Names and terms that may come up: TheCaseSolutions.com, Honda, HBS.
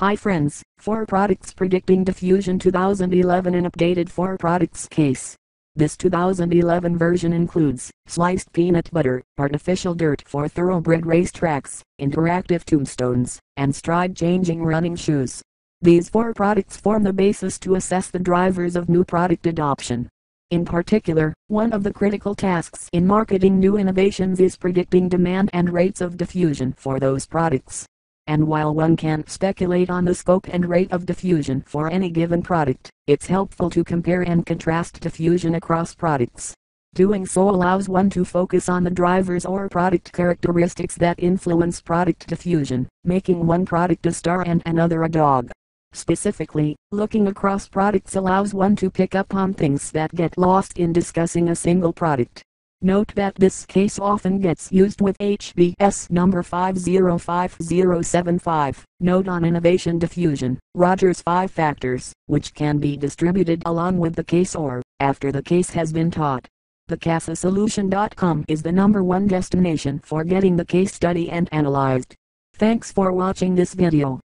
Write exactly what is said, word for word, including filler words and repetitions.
Hi friends, four Products Predicting Diffusion two thousand eleven An updated four Products Case. This two thousand eleven version includes sliced peanut butter, artificial dirt for thoroughbred race tracks, interactive tombstones, and stride-changing running shoes. These four products form the basis to assess the drivers of new product adoption. In particular, one of the critical tasks in marketing new innovations is predicting demand and rates of diffusion for those products. And while one can speculate on the scope and rate of diffusion for any given product, it's helpful to compare and contrast diffusion across products. Doing so allows one to focus on the drivers or product characteristics that influence product diffusion, making one product a star and another a dog. Specifically, looking across products allows one to pick up on things that get lost in discussing a single product. Note that this case often gets used with H B S number five zero five zero seven five, Note on Innovation Diffusion, Rogers five Factors, which can be distributed along with the case or after the case has been taught. The Case Solution dot com is the number one destination for getting the case study and analyzed. Thanks for watching this video.